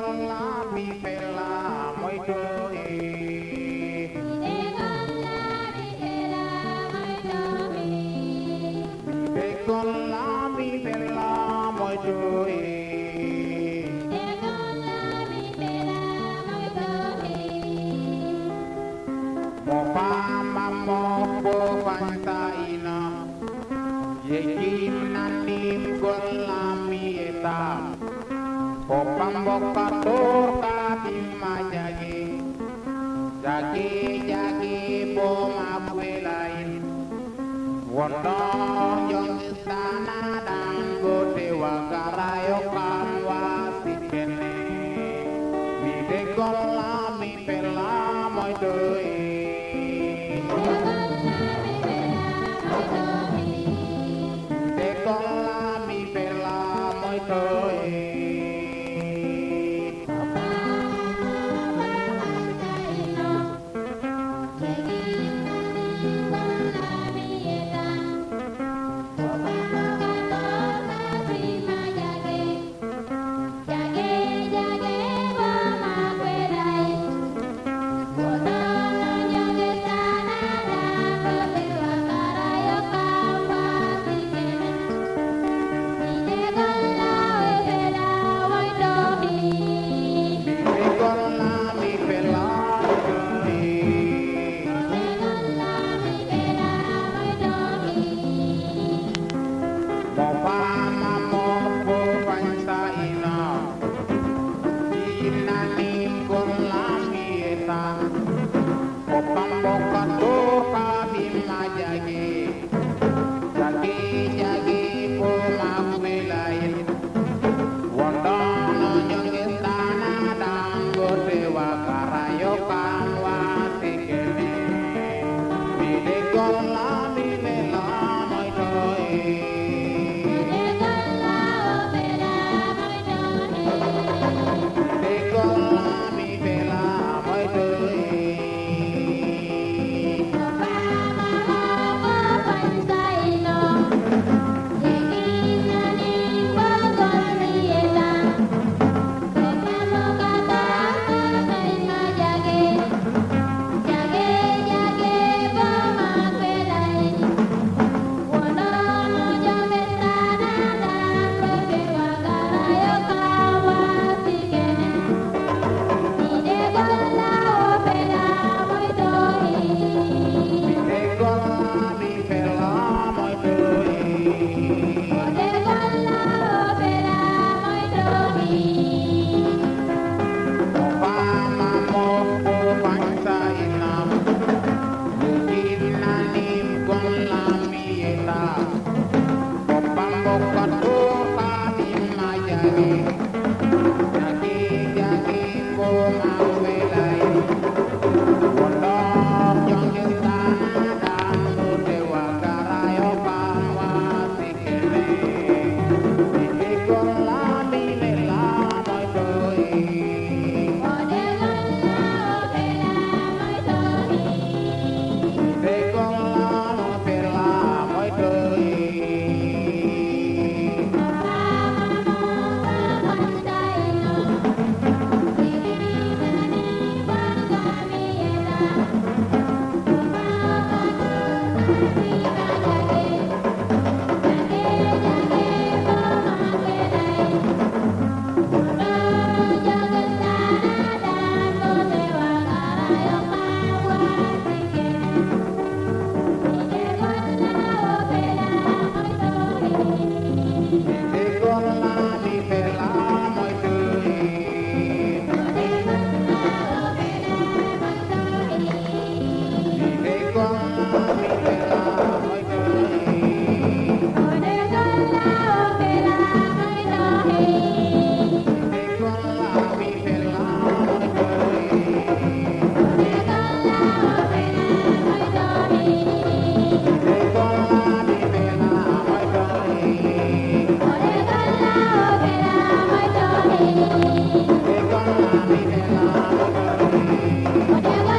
Gon Laa Mi Féla moy tohi de Gon Laa Mi Féla moy tohi de Gon Laa Mi Féla moy tohi de Gon Laa Mi Féla moy tohi mo fama mo bo fantaina yekim nanim Gon Laa Mi eta Popambok paturka timma jagi, jagi boma kuelain. Wondong yung istana dan godewa karayokan wasikene. Mide Gon Laa Mi Féla moy tohi. Mide Gon Laa Mi Féla moy tohi. Gon Laa Mi Féla.